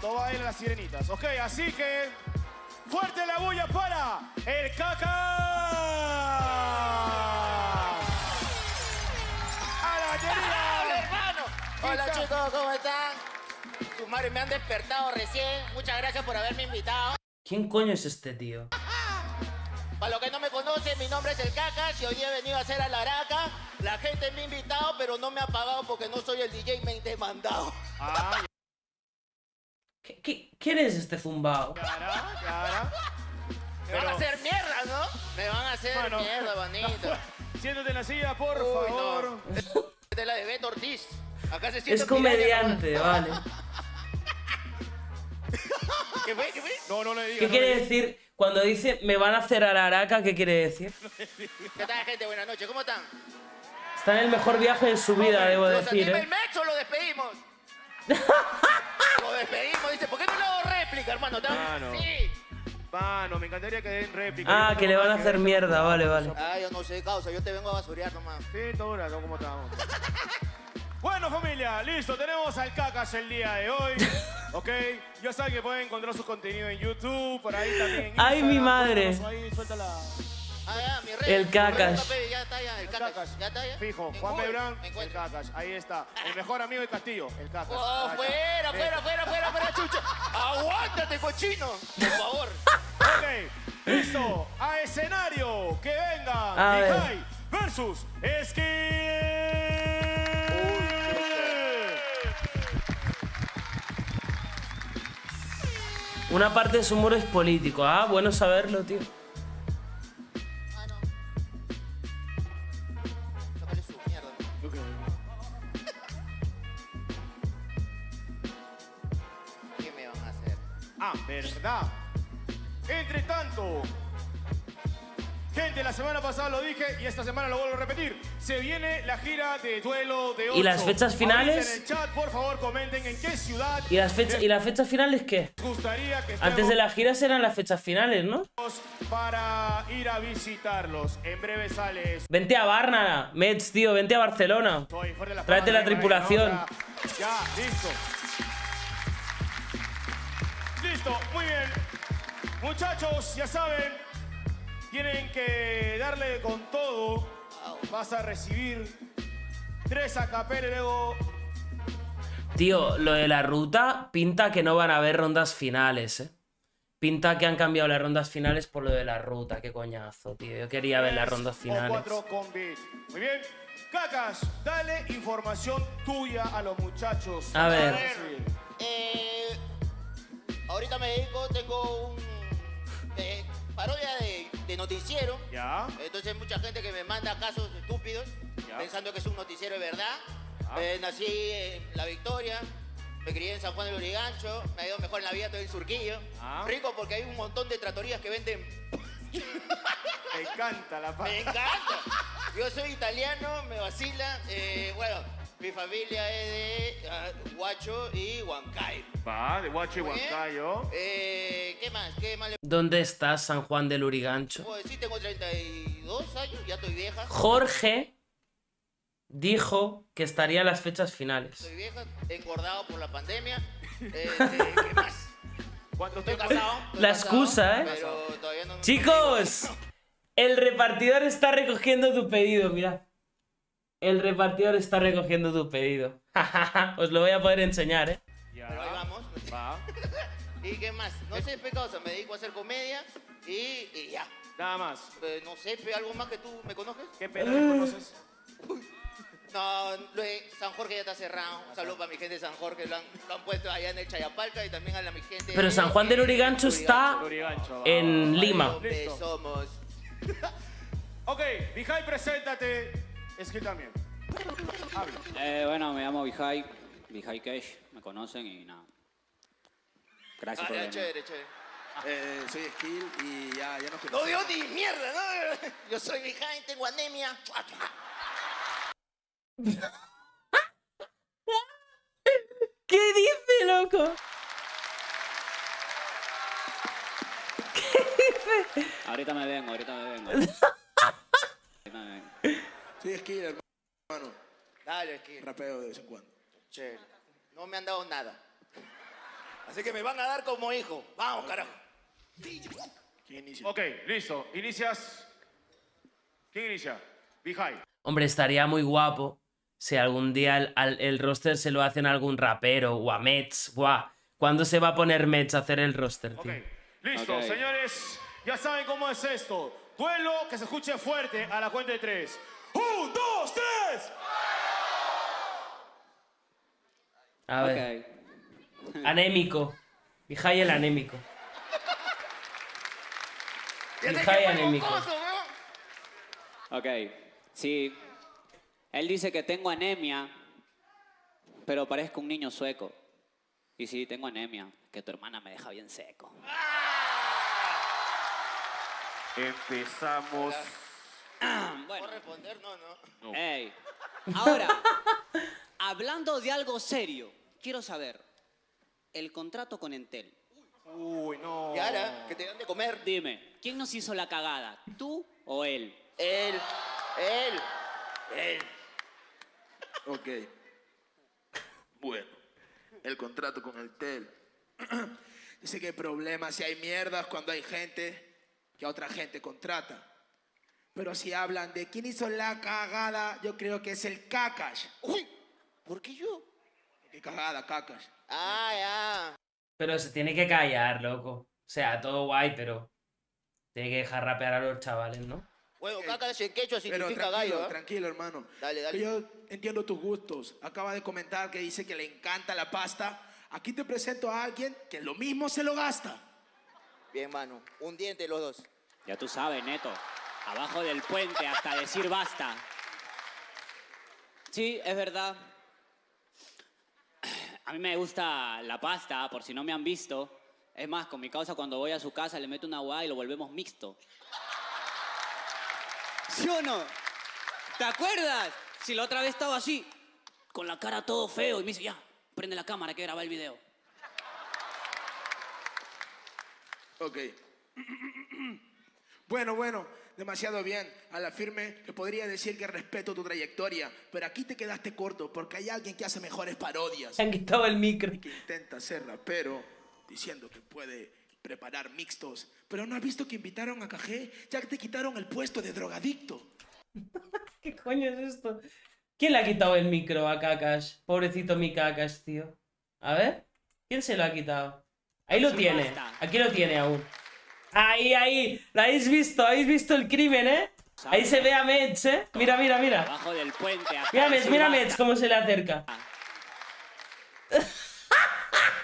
cuando bailan las sirenitas. Ok, así que fuerte la bulla para el Cacash. ¡A la querida! ¡Hola, hermano! Hola, chicos, ¿cómo están? Sus madres me han despertado recién. Muchas gracias por haberme invitado. ¿Quién coño es este tío? Para los que no me conocen, mi nombre es el Cacash y hoy he venido a hacer a la araca. La gente me ha invitado, pero no me ha pagado porque no soy el DJ y me han demandado. Ah, ¿quién es este zumbao? Cara, cara. Me van a hacer mierda, ¿no? Me van a hacer mierda, bonito. Siéntate en la silla, por favor. No. Es la de Beto Ortiz. Acá se siente. Es comediante, vale. ¿Qué fue? ¿Qué fue? No, no le digas. ¿Qué quiere decir? Cuando dice me van a hacer a la araca, ¿qué quiere decir? ¿Qué tal, gente? Buenas noches, ¿cómo están? Está en el mejor viaje de su vida, debo decir. ¿Nos el Metz o lo despedimos? Lo despedimos, dice, ¿por qué no le hago réplica, hermano? Mano. Sí. Mano, me encantaría que den réplica. Ah, que le van a hacer mierda, vale, vale. Ah, yo no sé, causa, yo te vengo a basurear nomás. Sí, todo dura, ¿cómo estamos? Bueno, familia, listo, tenemos al Cacash el día de hoy. Ok, ya saben que pueden encontrar sus contenidos en YouTube, por ahí también. ¡Ay, mi madre! Ahí, suéltala. Ah, ya, mi rey, el Cacash. Ya está, ya, el Cacash. Ya está, ya. Fijo, Juan Bebrán, el Cacash. Ahí está. El mejor amigo de Castillo, el Cacash. Oh, fuera, fuera, fuera, fuera, fuera, chucha. Aguántate, cochino. Por favor. Ok, listo. A escenario, que venga Vijay versus Skill. Una parte de su humor es político. Ah, bueno saberlo, tío. Ah, no. Sácale su mierda. Okay. ¿Qué me van a hacer? Ah, verdad. Entre tanto, gente, la semana pasada lo dije y esta semana lo vuelvo a repetir. Se viene la gira de duelo de 8. ¿Y las fechas finales? En el chat, por favor, comenten en qué ciudad. ¿Y las fechas finales qué? Gustaría que antes de la gira serán las fechas finales, ¿no? Para ir a visitarlos. En breve sales. Vente a Barna, Metz, tío. Vente a Barcelona. Tráete la tripulación. Ya, listo. Listo, muy bien. Muchachos, ya saben, tienen que darle con todo. Vas a recibir 3 acapeles luego. Tío, lo de la ruta pinta que no van a haber rondas finales, ¿eh? Pinta que han cambiado las rondas finales por lo de la ruta. Qué coñazo, tío. Yo quería ver las rondas finales. 4 con beat. Muy bien. Cacash, dale información tuya a los muchachos. A ver. Ahorita me dedico, tengo un... parodia de noticiero. Ya. Entonces mucha gente que me manda casos estúpidos, ya, pensando que es un noticiero de verdad. Nací en La Victoria, me crié en San Juan del Lurigancho, me ha ido mejor en la vida todo el surquillo. Rico porque hay un montón de tratorías que venden. Me encanta la pasta. Me encanta. Yo soy italiano, me vacila. Bueno, mi familia es de Huacho y Huancayo. Va, de Huacho y Huancayo. ¿Qué más? ¿Qué más le... ¿Dónde estás, San Juan del Lurigancho? Pues sí, tengo 32 años, ya estoy vieja. Jorge dijo que estaría en las fechas finales. Estoy vieja, engordado por la pandemia. ¿Qué más? ¿Cuánto estoy casado? La excusa, ¿eh? Pero todavía no me... Chicos, el repartidor está recogiendo tu pedido, mira. El repartidor está recogiendo tu pedido. Os lo voy a poder enseñar, ¿eh? Ya. Pero ahí vamos. Va. ¿Y qué más? No sé, pecosa, me dedico a hacer comedia y ya. Nada más. No sé, ¿algo más que tú me conozcas? ¿Qué pedo me conoces? No, San Jorge ya está cerrado. Un saludo para mi gente de San Jorge. Lo han puesto allá en el Chayapalca y también a la mi gente... Pero San Juan del Lurigancho está en Lima. Somos. Ok, Vijay, preséntate. Es que también. Bueno, me llamo Vijay, Vijaykesh, me conocen y nada. Gracias por venir. Chévere, chévere. Soy Skill y ya no quiero. ¡No, Dios, ni mierda! ¿No? Yo soy Vijay, tengo anemia. ¿Qué dice, loco? ¿Qué dice? Ahorita me vengo, ahorita me vengo. Ahorita me vengo. Sí, Skill, hermano. Dale, Skill. Rapeo de vez en cuando. Che, no me han dado nada. Así que me van a dar como hijo. Vamos, carajo. ¿Quién inicia? Ok, listo. Inicias. ¿Quién inicia? Vijay. Hombre, estaría muy guapo si algún día el roster se lo hacen a algún rapero o a Metz. Buah. ¿Cuándo se va a poner Metz a hacer el roster, tío? Okay. Listo, okay, señores. Ya saben cómo es esto. Duelo que se escuche fuerte a la cuenta de 3. ¡1, 2, 3! A ver. Okay. Anémico. Vijay el anémico. Vijay anémico. Ok. Sí. Él dice que tengo anemia, pero parezco un niño sueco. Y sí, tengo anemia, que tu hermana me deja bien seco. Empezamos. Bueno. ¿Puedo responder? No, no. Hey. Ahora, hablando de algo serio, quiero saber el contrato con Entel. Uy, no. ¿Y ahora? ¿Que te dan de comer? Dime, ¿quién nos hizo la cagada? ¿Tú o él? Él. Él. Él. Ok. Bueno. El contrato con el TEL. Dice que hay problemas si hay mierdas cuando hay gente que a otra gente contrata. Pero si hablan de quién hizo la cagada, yo creo que es el Cacash. Uy, ¿por qué yo? Qué cagada, Cacash. Ah, ya. Pero se tiene que callar, loco. O sea, todo guay, pero tiene que dejar rapear a los chavales, ¿no? Bueno, Cacash en quechua significa pero tranquilo, gallo, ¿eh? Tranquilo, hermano. Dale, dale. Yo entiendo tus gustos. Acaba de comentar que dice que le encanta la pasta. Aquí te presento a alguien que lo mismo se lo gasta. Bien, mano. Un diente los dos. Ya tú sabes, Neto. Abajo del puente hasta decir basta. Sí, es verdad. A mí me gusta la pasta, por si no me han visto. Es más, con mi causa cuando voy a su casa le meto una guada y lo volvemos mixto. ¿Sí o no? ¿Te acuerdas? Si la otra vez estaba así, con la cara todo feo, y me dice, ya, prende la cámara que graba el video. Ok. Bueno, demasiado bien. A la firme le podría decir que respeto tu trayectoria, pero aquí te quedaste corto porque hay alguien que hace mejores parodias. Han quitado el micro. Que intenta ser rapero diciendo que puede preparar mixtos, pero ¿no has visto que invitaron a Cajé? Ya que te quitaron el puesto de drogadicto. ¿Qué coño es esto? ¿Quién le ha quitado el micro a Cacash? Pobrecito mi Cacash, tío. A ver, ¿quién se lo ha quitado? Ahí lo tiene, aquí lo tiene aún. Ahí, lo habéis visto el crimen, ¿eh? Ahí se ve a Metz, ¿eh? Mira. Abajo del puente. Mira Metz cómo se le acerca.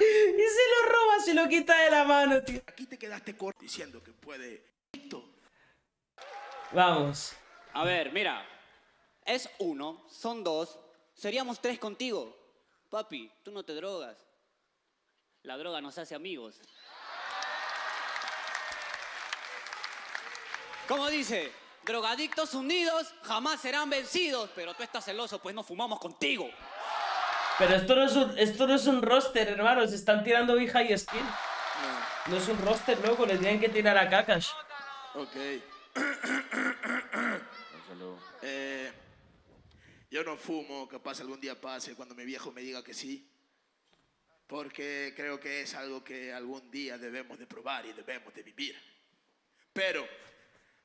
Y se lo roba, se lo quita de la mano, tío. Aquí te quedaste corto diciendo que puede. Vamos. A ver, mira. Es uno, son dos. Seríamos tres contigo. Papi, tú no te drogas. La droga nos hace amigos. ¿Cómo dice? Drogadictos unidos jamás serán vencidos. Pero tú estás celoso, pues nos fumamos contigo. Pero esto no es un roster, hermanos. Se están tirando Vija y Skill. No es un roster, loco. Le tienen que tirar a Cacash. Ok. Yo no fumo. Capaz algún día pase cuando mi viejo me diga que sí. Porque creo que es algo que algún día debemos de probar y debemos de vivir. Pero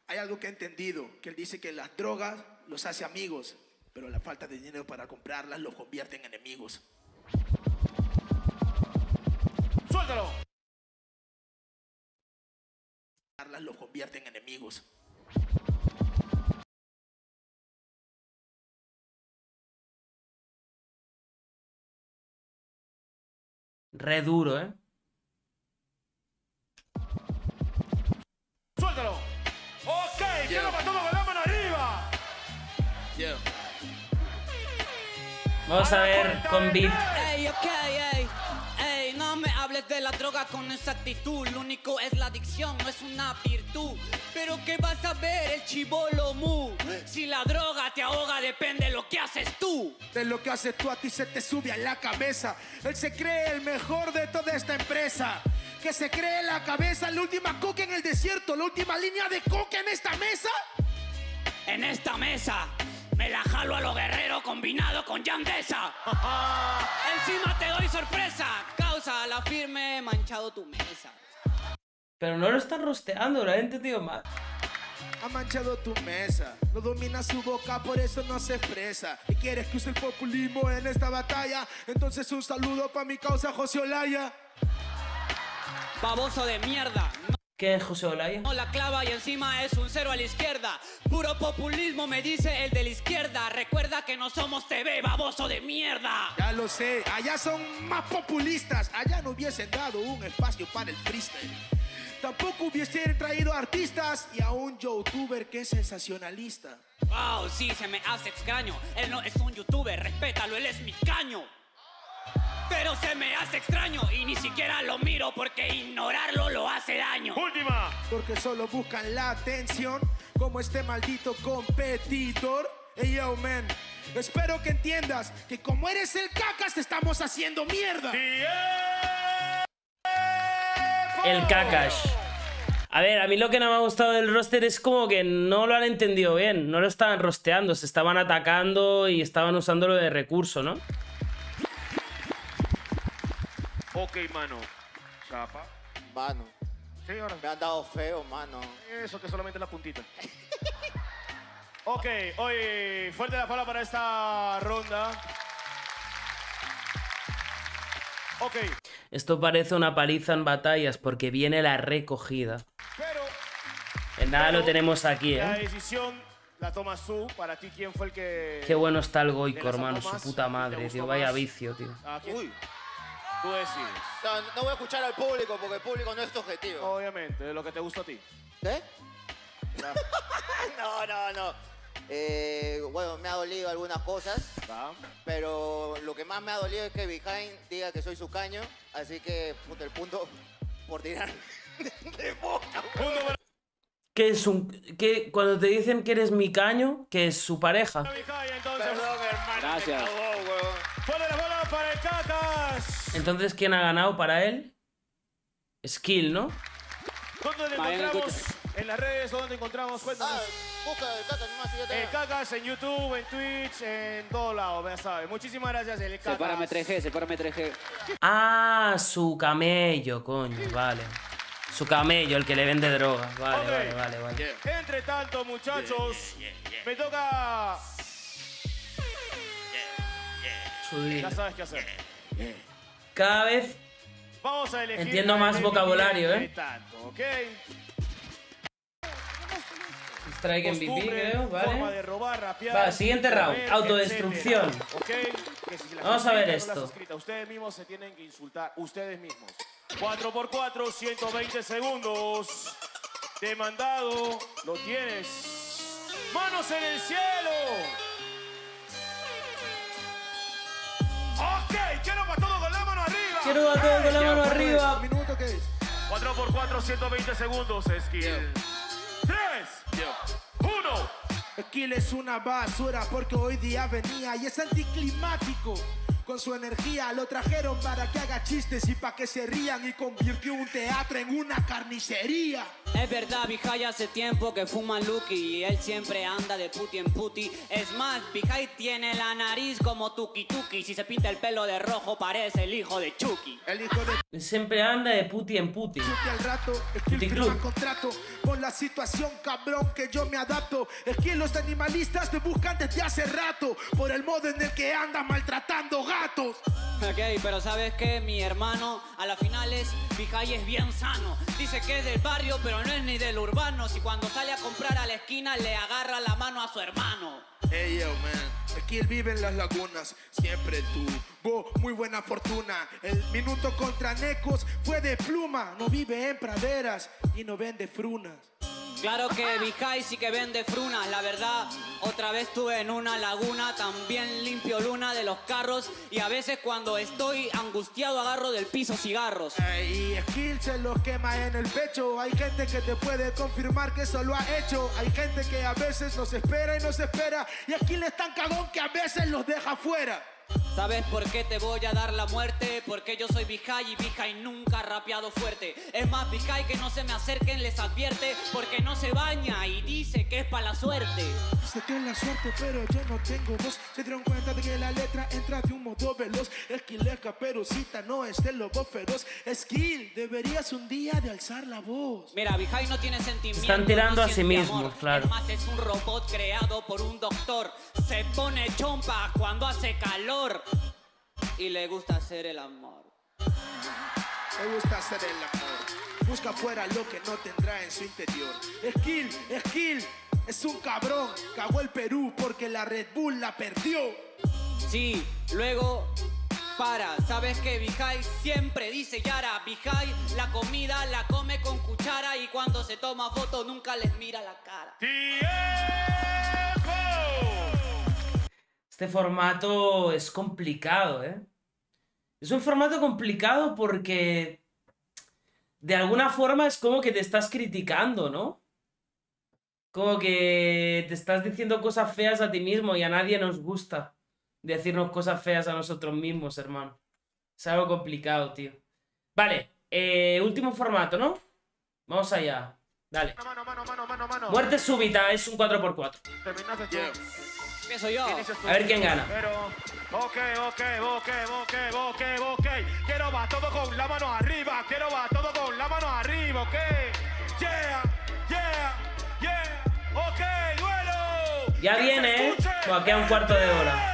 hay algo que he entendido. Que él dice que las drogas los hace amigos, pero la falta de dinero para comprarlas los convierte en enemigos. ¡Suéltalo! Los convierte en enemigos. Re duro, ¿eh? ¡Suéltalo! ¡Ok! Yeah. ¡Quiero para todos con la mano arriba! Yeah. Vamos a ver con beat. Ey, ok, ey. Ey, no me hables de la droga con esa actitud. Lo único es la adicción, no es una virtud. Pero ¿qué vas a ver el chibolo mu? Si la droga te ahoga, depende de lo que haces tú. De lo que haces tú a ti se te sube a la cabeza. Él se cree el mejor de toda esta empresa. Que se cree la cabeza, la última coca en el desierto. La última línea de coca en esta mesa. En esta mesa. Me la jalo a lo guerrero combinado con yandesa. Encima te doy sorpresa. Causa la firme. manchado tu mesa. Pero no lo están rosteando, lo he entendido mal. Ha manchado tu mesa, no domina su boca, por eso no se expresa. Y quieres que use el populismo en esta batalla, entonces un saludo para mi causa José Olaya. Baboso de mierda. ¿Qué es José Olaya? No la clava y encima es un cero a la izquierda. Puro populismo me dice el de la izquierda. Recuerda que no somos TV, baboso de mierda. Ya lo sé, allá son más populistas. Allá no hubiesen dado un espacio para el freestyle. Tampoco hubiesen traído artistas y a un youtuber que es sensacionalista. Wow, sí, se me hace extraño. Él no es un youtuber, respétalo, él es mi caño. Pero se me hace extraño y ni siquiera lo miro porque ignorarlo lo hace daño. Última. Porque solo buscan la atención como este maldito competidor. Hey, yo, man, espero que entiendas que como eres el Cacas te estamos haciendo mierda. El Cacash. A ver, a mí lo que no me ha gustado del roster es como que no lo han entendido bien. No lo estaban rosteando, se estaban atacando y estaban usándolo de recurso, ¿no? Ok, mano. Chapa. Mano. Sí, ahora. Me han dado feo, mano. Eso, que solamente la puntita. Ok, hoy fuerte la palabra para esta ronda. Ok. Esto parece una paliza en batallas porque viene la recogida. Pero... en nada lo tenemos aquí, ¿eh? La decisión la tomas tú. Para ti, ¿quién fue el que...? Qué bueno está el Goico, hermano. Su puta madre, tío. Vaya vicio, tío. Uy. Tú decides. No voy a escuchar al público porque el público no es tu objetivo. Obviamente, de lo que te gusta a ti. ¿Qué? No. Bueno, me ha dolido algunas cosas. ¿Va? Pero lo que más me ha dolido es que Behind diga que soy su caño. Así que, puta, el punto por tirar de boca. ¿Qué es un...? ¿Qué? Cuando te dicen que eres mi caño, que es su pareja. Perdón, hermano. Gracias. ¡Ponle la bola para el Cacas! Entonces, ¿quién ha ganado para él? Skill, ¿no? ¿Dónde lo encontramos? En las redes, ¿dónde encontramos? Cuéntanos. Busca el Cacas nomás. Si el Cacas en YouTube, en Twitch, en todo lado, ya sabes. Muchísimas gracias, el Cacas. Sepárame 3G, sepárame 3G. Ah, su camello, coño, vale. Su camello, el que le vende drogas. Vale, okay. Vale. Yeah. Entre tanto, muchachos, me toca... ya sabes qué hacer. Cada vez vamos a elegir, entiendo más vocabulario, ¿eh? Tanto, okay. Strike MVP, creo, vale. De robar, rapear, va, siguiente round, autodestrucción. Okay. Si vamos a ver esto. Escrita, ustedes mismos se tienen que insultar, ustedes mismos. 4×4, 120 segundos. Demandado, lo tienes. ¡Manos en el cielo! Quiero batón con la mano arriba. ¿Minuto qué es? 4×4, 120 segundos, Skill. 3, 1. Skill es una basura porque hoy día venía y es anticlimático. Con su energía lo trajeron para que haga chistes y para que se rían y convirtió un teatro en una carnicería. Es verdad, Vijay hace tiempo que fuma Lucky y él siempre anda de puti en puti. Es más, Vijay tiene la nariz como Tuki Tuki. Si se pinta el pelo de rojo parece el hijo de Chucky. Siempre anda de puti en puti. Chucky al rato, Skill firma contrato con la situación, cabrón, que yo me adapto. Skill, los animalistas te buscan desde hace rato por el modo en el que andas maltratando gatos. Ok, pero ¿sabes qué? Mi hermano a las finales, Vijay es bien sano. Dice que es del barrio, pero no es ni del urbano. Si cuando sale a comprar a la esquina le agarra la mano a su hermano. Hey, yo, man. Aquí él vive en las lagunas. Siempre tú. Muy buena fortuna. El minuto contra Necos fue de pluma. No vive en praderas y no vende frunas. Claro que Vijay sí que vende frunas, la verdad. Otra vez estuve en una laguna, también limpio luna de los carros. Y a veces cuando estoy angustiado agarro del piso cigarros. Y Skill se los quema en el pecho. Hay gente que te puede confirmar que eso lo ha hecho. Hay gente que a veces nos espera y nos espera. Y Skill es tan cagón que a veces los deja fuera. ¿Sabes por qué te voy a dar la muerte? Porque yo soy Vijay y Vijay nunca ha rapeado fuerte. Es más, Vijay que no se me acerquen les advierte, porque no se baña y dice que es para la suerte. Sé que es la suerte, pero yo no tengo voz. Se dieron cuenta de que la letra entra de un modo veloz. Skill es caperucita, no es el lobo feroz. Skill, deberías un día de alzar la voz. Mira, Vijay no tiene sentimientos. Están tirando a sí mismos, claro. Además es un robot creado por un doctor. Se pone chompa cuando hace calor. Y le gusta hacer el amor. Le gusta hacer el amor. Busca afuera lo que no tendrá en su interior. Skill, Skill es un cabrón. Cagó el Perú porque la Red Bull la perdió. Sí, luego para. ¿Sabes qué? Vijay siempre dice Yara. Vijay la comida la come con cuchara. Y cuando se toma foto nunca les mira la cara. Este formato es complicado, ¿eh? Es un formato complicado porque de alguna forma es como que te estás criticando, ¿no? Como que te estás diciendo cosas feas a ti mismo y a nadie nos gusta decirnos cosas feas a nosotros mismos, hermano. Es algo complicado, tío. Vale, último formato, ¿no? Vamos allá. Dale. Mano. Muerte súbita es un 4×4. Empiezo yo. A ver quién gana. Ok. Quiero va todo con la mano arriba. Ok. Yeah. Ok, duelo. Ya viene, pues aquí a un cuarto de hora.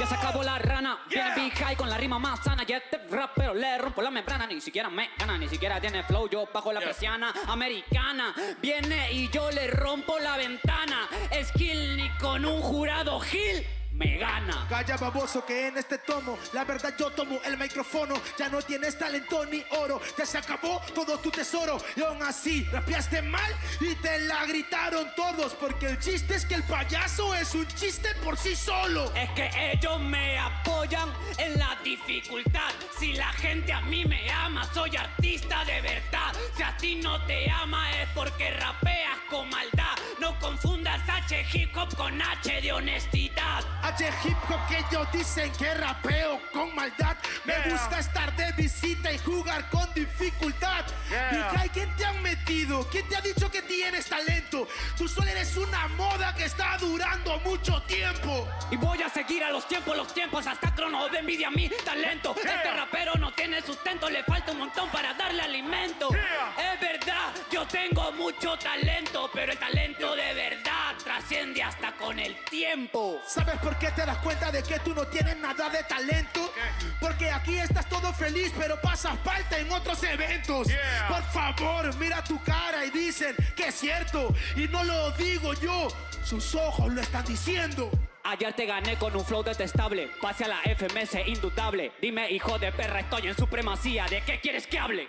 Ya se acabó la rana, viene Vijay con la rima más sana. Y este rap pero le rompo la membrana. Ni siquiera me gana, ni siquiera tiene flow. Yo bajo la persiana americana. Viene y yo le rompo la ventana. Skill ni con un jurado Gil me gana. Calla baboso que en este tomo la verdad yo tomo el micrófono. Ya no tienes talento ni oro. Ya se acabó todo tu tesoro. Y aún así rapeaste mal y te la gritaron todos. Porque el chiste es que el payaso es un chiste por sí solo. Es que ellos me apoyan en la dificultad. Si la gente a mí me ama, soy artista de verdad. Si a ti no te ama es porque rapeas con maldad. No confundas H hip hop con H de honestidad. H hip hop que ellos dicen que rapeo con maldad. Me gusta estar de visita y jugar con dificultad. Vijay, ¿quién te han metido? ¿Quién te ha dicho que tienes talento? Tú solo eres una moda que está durando mucho tiempo. Y voy a seguir a los tiempos hasta Crono de envidia mi talento. Este rapero no tiene sustento, le falta un montón para darle alimento. Es verdad, yo tengo mucho talento, pero el talento de verdad trasciende hasta con el tiempo. ¿Sabes por qué te das cuenta de que tú no tienes nada de talento? Porque aquí estás todo feliz, pero pasas falta en otros eventos. Por favor, mira tu cara y dicen que es cierto. Y no lo digo yo, sus ojos lo están diciendo. Ayer te gané con un flow detestable. Pase a la FMS indudable. Dime, hijo de perra, estoy en supremacía. ¿De qué quieres que hable?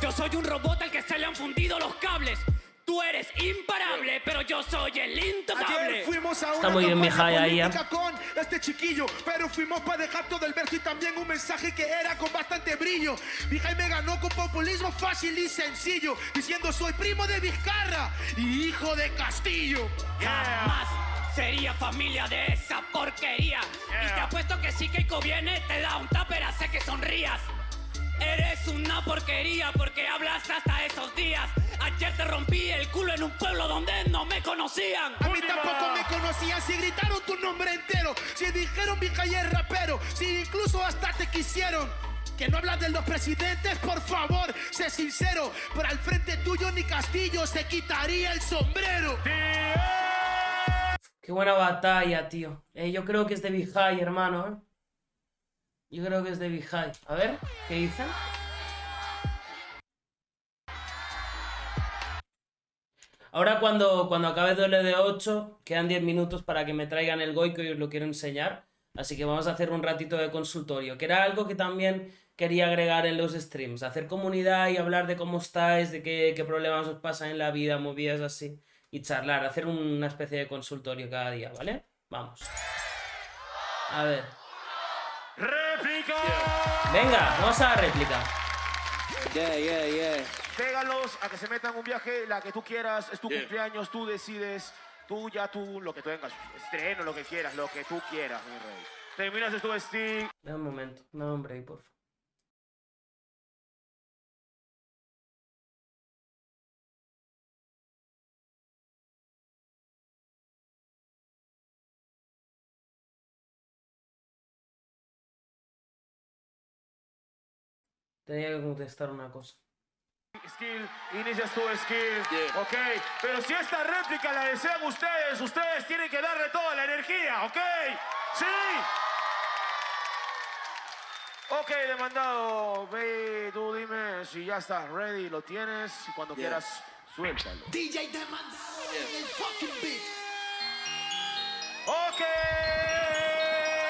Yo soy un robot al que se le han fundido los cables. Tú eres imparable, pero yo soy el intocable. Está muy bien Vijay ahí, ¿eh? Con este chiquillo, pero fuimos para dejar todo el verso y también un mensaje que era con bastante brillo. Vijay me ganó con populismo fácil y sencillo, diciendo soy primo de Vizcarra y hijo de Castillo. Jamás sería familia de esa porquería. Y te apuesto que sí que conviene, te da un tupper, hace que sonrías. Eres una porquería porque hablas hasta esos días. Ayer te rompí el culo en un pueblo donde no me conocían. A mí tampoco me conocían, si gritaron tu nombre entero. Si dijeron Vijay es rapero, si incluso hasta te quisieron. Que no hablas de los presidentes, por favor, sé sincero. Pero al frente tuyo ni Castillo se quitaría el sombrero. Qué buena batalla, tío. Yo creo que es de Vijay, hermano, ¿eh? Yo creo que es de Vijay. A ver, ¿qué dicen? Ahora cuando acabe doble de 8, quedan 10 minutos para que me traigan el goico y os lo quiero enseñar. Así que vamos a hacer un ratito de consultorio, que era algo que también quería agregar en los streams. Hacer comunidad y hablar de cómo estáis, de qué problemas os pasan en la vida, movidas así. Y charlar, hacer una especie de consultorio cada día, ¿vale? Vamos. A ver. ¡Réplica! Venga, vamos a la réplica. Pégalos a que se metan un viaje, la que tú quieras, es tu cumpleaños, tú decides. Tú ya tú lo que tengas, estreno, lo que quieras, lo que tú quieras, mi rey. Terminas de tu stick. Dame un momento, no, hombre, por favor. Tenía que contestar una cosa. Skill, inicias tu skill. Yeah. Ok, pero si esta réplica la desean ustedes, ustedes tienen que darle toda la energía, ok. Sí. Ok, demandado. Ve, tú dime si ya estás ready, lo tienes. Y cuando quieras, suéltalo. DJ demandado en el fucking beat. Ok.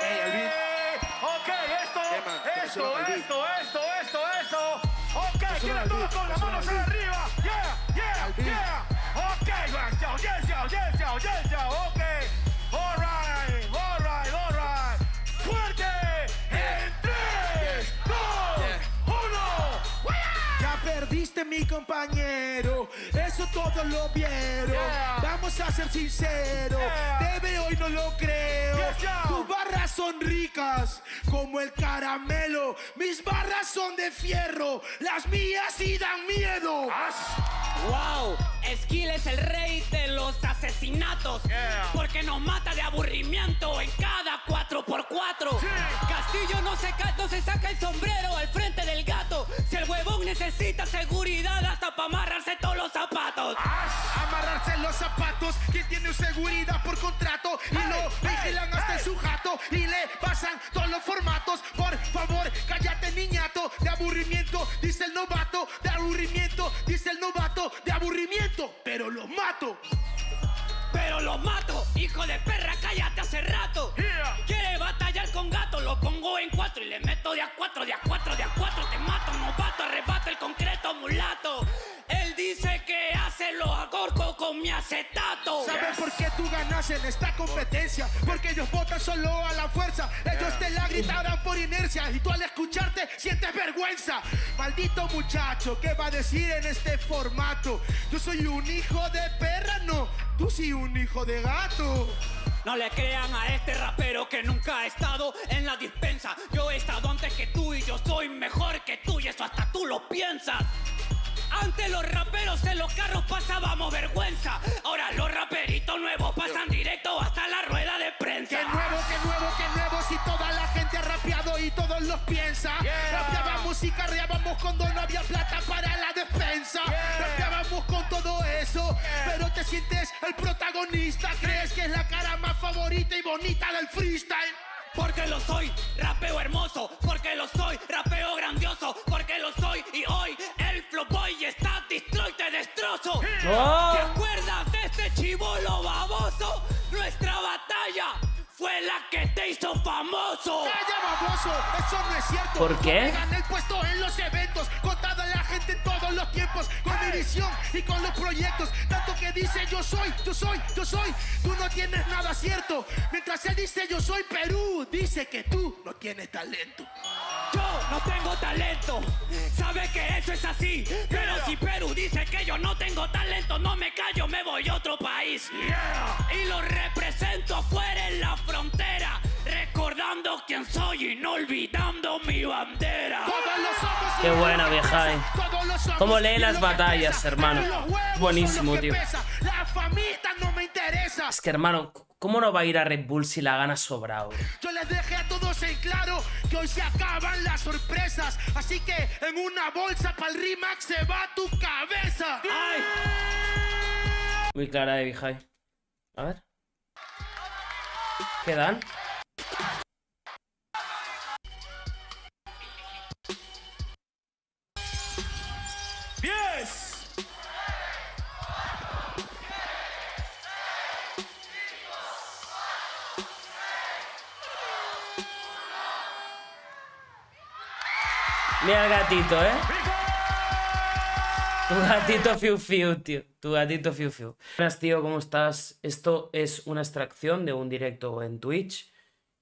Hey, el beat. Ok, esto. Ok, quiero todos con las manos arriba. Yeah. Ok, audiencia. Ok, all right. Fuerte. En 3, 2, 1. Ya perdiste, mi compañero. Eso todos lo vieron. Yeah. Vamos a ser sinceros. Yeah. Te veo y no lo creo. Tus barras son ricas como el caramelo. Mis barras son de fierro. Las mías sí dan miedo. Wow, Skill es el rey de los asesinatos. Porque nos mata de aburrimiento en cada 4x4. Sí. Castillo no se saca el sombrero al frente del gato. Si el huevón necesita seguridad hasta para amarrarse todos los zapatos. Amarrarse los zapatos, que tiene seguridad por contrato y lo vigilan hasta en su jato y le pasan todos los formatos. Por favor, cállate, niñato, de aburrimiento, dice el novato, pero lo mato. Hijo de perra, cállate hace rato. Quiere batallar con gato, lo pongo en 4 y le meto de a cuatro. Te mato, novato, arrebato el concreto, mulato. Él dice que hace lo agorco con mi acetato. ¿Sabes por qué tú ganas en esta competencia? Porque ellos votan solo a la fuerza. Ellos te la gritarán por inercia y tú al escucharte sientes vergüenza. Maldito muchacho, ¿qué va a decir en este formato? Yo soy un hijo de perra, no. Tú sí un hijo de gato. No le crean a este rapero que nunca ha estado en la dispensa. Yo he estado antes que tú y yo soy mejor que tú y eso hasta tú lo piensas. Antes los raperos en los carros pasábamos vergüenza. Ahora los raperitos nuevos pasan directo hasta la rueda de prensa. ¡Qué nuevo! Si toda la gente ha rapeado y todos los piensa. Rapeábamos y carreábamos cuando no había plata para la despensa. Rapeábamos con todo eso, pero te sientes el protagonista. Crees que es la cara más favorita y bonita del freestyle. Porque lo soy, rapeo hermoso. Porque lo soy, rapeo grandioso. Porque lo soy y hoy el flowboy está destroy, te destrozo. ¿Te acuerdas de este chibolo baboso? Nuestra batalla fue la que te hizo famoso. ¡Calla, baboso! Eso no es cierto. ¿Por qué? Gané el puesto en los eventos, con toda la gente en todos los tiempos, con mi visión y con los proyectos. Tanto que dice yo soy. Tú no tienes nada cierto. Mientras él dice yo soy Perú, dice que tú no tienes talento. Yo no tengo talento. Sabe que eso es así. Pero si Perú dice que yo no tengo talento, no me callo, me voy a otro país. Y lo represento afuera en la frontera, recordando quién soy y no olvidando mi bandera. Qué buena, Vijay. Cómo lee las batallas, hermano. Buenísimo, tío. La famita no me interesa. Es que, hermano, ¿cómo no va a ir a Red Bull si la gana sobrado? Yo les dejé a todos en claro que hoy se acaban las sorpresas. Así que en una bolsa para el Rimax se va tu cabeza. Ay. Muy clara de Vijay. A ver. ¿Qué dan? Mira el gatito, ¿eh? Tu gatito fiu fiu, tío. Buenas, tío, ¿cómo estás? Esto es una extracción de un directo en Twitch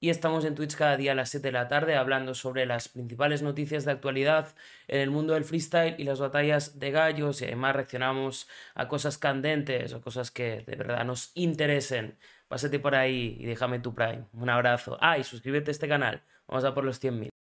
y estamos en Twitch cada día a las 7 de la tarde hablando sobre las principales noticias de actualidad en el mundo del freestyle y las batallas de gallos, y además reaccionamos a cosas candentes o cosas que de verdad nos interesen. Pásate por ahí y déjame tu Prime. Un abrazo. Ah, y suscríbete a este canal. Vamos a por los 100.000.